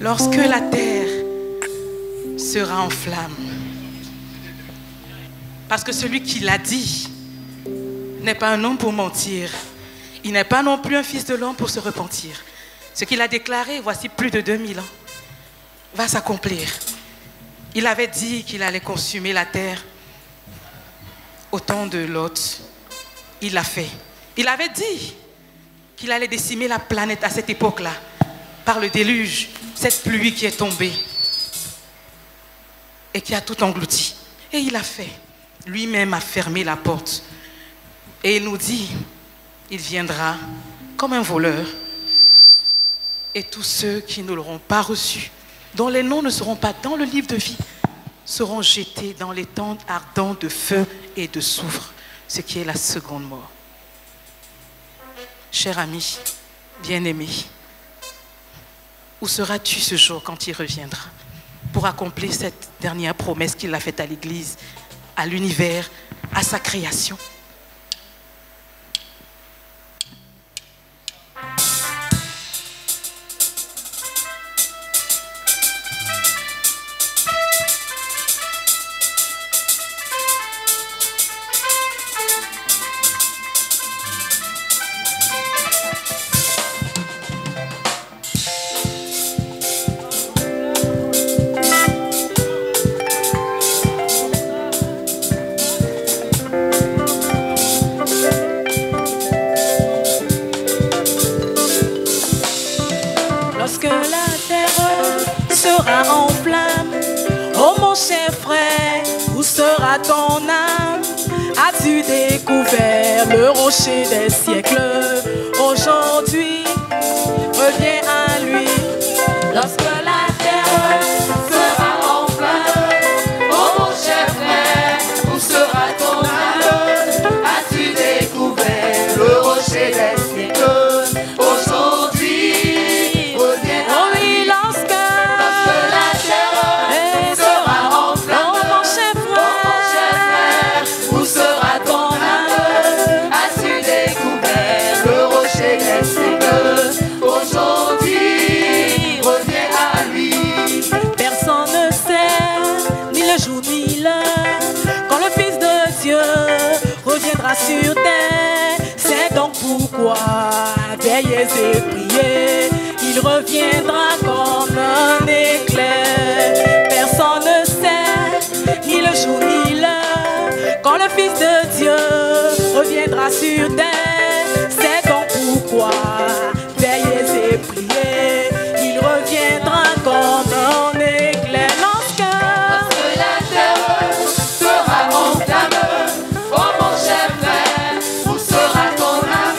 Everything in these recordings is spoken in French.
Lorsque la terre sera en flamme, parce que celui qui l'a dit n'est pas un homme pour mentir, il n'est pas non plus un fils de l'homme pour se repentir. Ce qu'il a déclaré, voici plus de 2000 ans, va s'accomplir. Il avait dit qu'il allait consumer la terre au temps de Lot. Il l'a fait. Il avait dit qu'il allait décimer la planète à cette époque-là, par le déluge, cette pluie qui est tombée et qui a tout englouti. Et il l'a fait. Lui-même a fermé la porte. Et il nous dit, il viendra comme un voleur. Et tous ceux qui ne l'auront pas reçu, dont les noms ne seront pas dans le livre de vie, seront jetés dans les tentes ardentes de feu et de soufre, ce qui est la seconde mort. Cher ami, bien-aimé, où seras-tu ce jour quand il reviendra pour accomplir cette dernière promesse qu'il a faite à l'Église, à l'univers, à sa création ? Des siècles, aujourd'hui, reviens à lui. Lorsque la terre sera en flamme, oh mon cher frère, où sera ton âme? As-tu découvert le rocher des siècles? Aujourd'hui, reviens à lui. Lorsque la terre sera en flamme, oh mon cher frère, où sera ton âme? Aujourd'hui, reviens à lui. Personne ne sait, ni le jour ni l'heure, quand le Fils de Dieu reviendra sur terre. C'est donc pourquoi veillez et priez. Il reviendra comme un éclair. Personne ne sait, ni le jour ni l'heure, quand le Fils de Dieu reviendra sur terre. C'est donc pourquoi veillez et priez, il reviendra comme un éclair. Lorsque la terre sera en flamme, oh mon cher frère, où sera ton âme?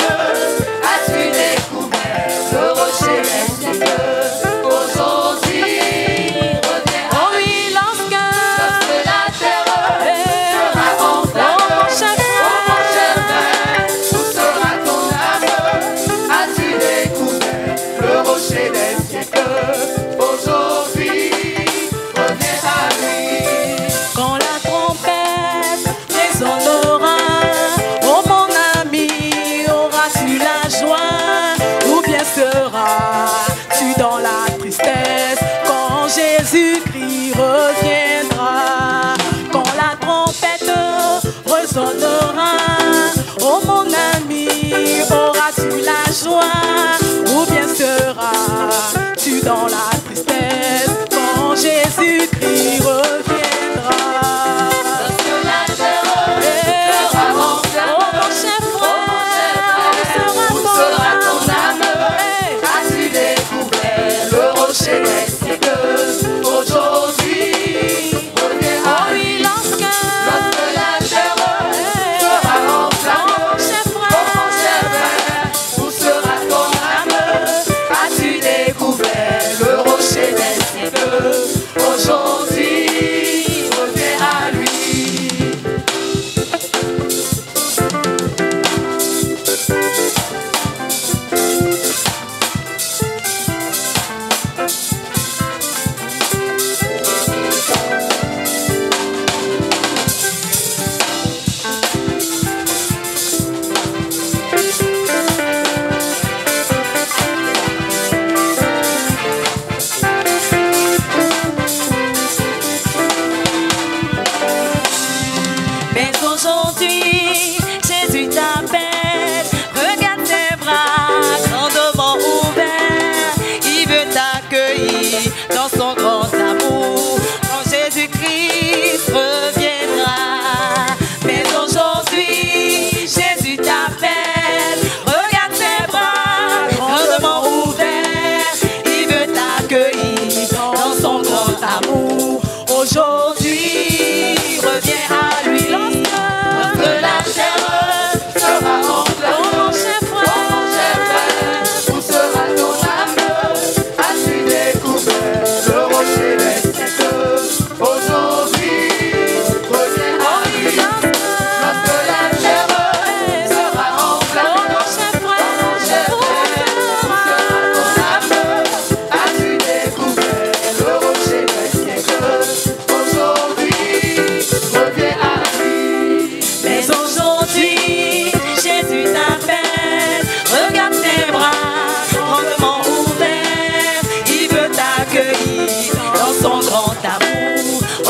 As-tu découvert le rocher des siècles? Aujourd'hui, reviens. Oh oui, lorsque la terre sera en flamme, oh mon cher frère, où sera ton âme? As-tu découvert le rocher des siècles? Aujourd'hui, reviens à lui. Quand la trompette résonnera, oh mon ami, auras-tu la joie? Ou bien seras-tu dans la tristesse quand Jésus-Christ reviendra? Quand la trompette résonnera, oh mon ami, auras-tu la joie? Seras-tu dans la tristesse quand Jésus-Christ reviendra? Lorsque la terre sera en flamme, où sera ton âme? As-tu découvert le rocher des siècles? Aujourd'hui, reviens à lui. Lorsque la terre sera en flamme, où sera ton âme? Découvert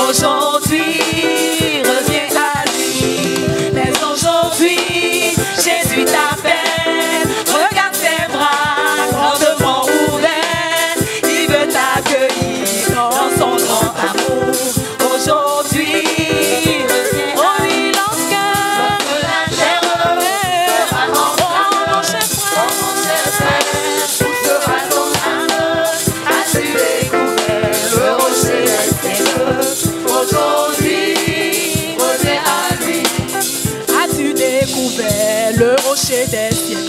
aujourd'hui, reviens à lui. Mais aujourd'hui, Jésus t'appelle. Regarde ses bras, grandement ouverts. Il veut t'accueillir dans son grand amour. Aujourd'hui, reviens à lui. Lorsque la terre sera en flamme, mon cher frère, où sera ton âme? As-tu découvert le rocher extérieur? Aujourd'hui, reviens à lui. As-tu découvert le rocher des cieux?